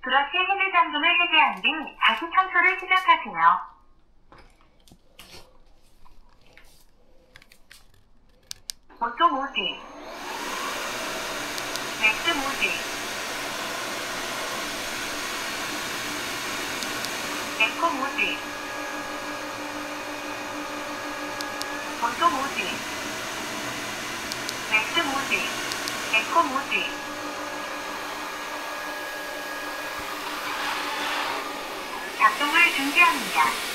브러쉬 헤드잠금을 해제한 뒤 다시 청소를 시작하세요. 오토 모드, 맥스 모드, 에코 모드, 오토 모드, 맥스 모드, 에코 모드. 작동을 중지합니다.